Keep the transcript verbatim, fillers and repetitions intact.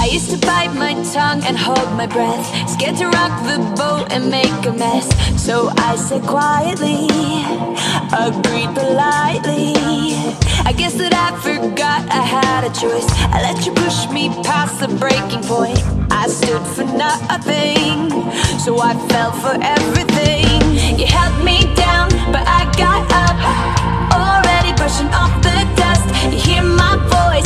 I used to bite my tongue and hold my breath, scared to rock the boat and make a mess. So I said quietly, agreed politely. I guess that I forgot I had a choice. I let you push me past the breaking point. I stood for nothing, so I fell for everything. You held me down, but I got up, already brushing off the dust. You hear my voice